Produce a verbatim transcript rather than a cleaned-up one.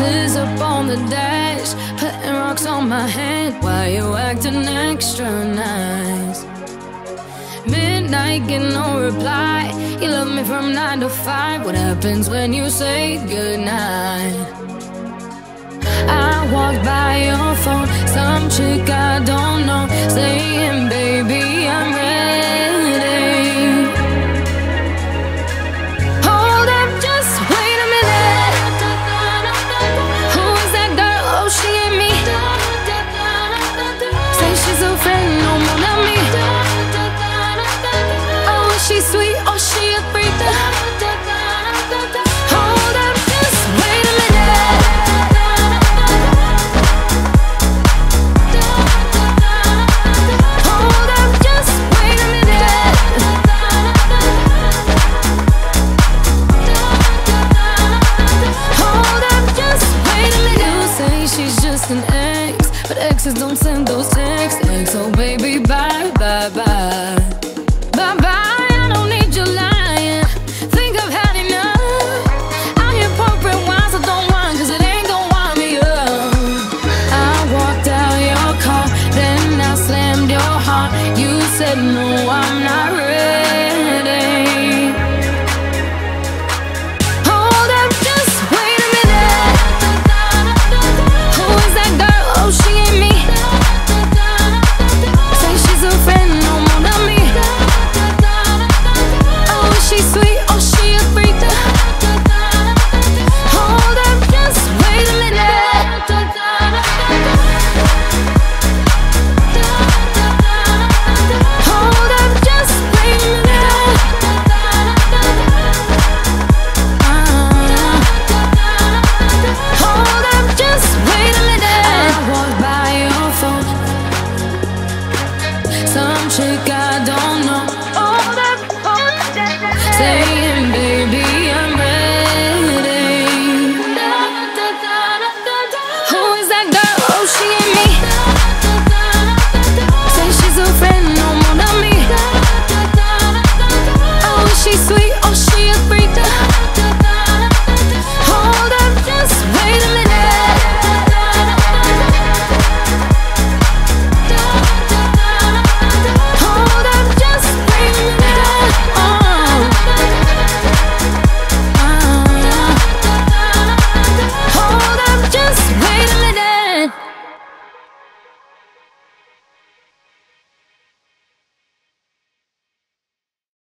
roses up on the dash, putting rocks on my head while you acting extra nice. Midnight, get no reply. You love me from nine to five. What happens when you say goodnight? I walk by your phone, some chick I don't know, saying, baby, I'm ready. Hold up, just wait a minute. Who is that girl? Oh, she and me. Say she's a friend, no more than me. Oh, is she sweet? Oh, she a freak. Exes don't send those texts, like, so baby, bye, bye, bye.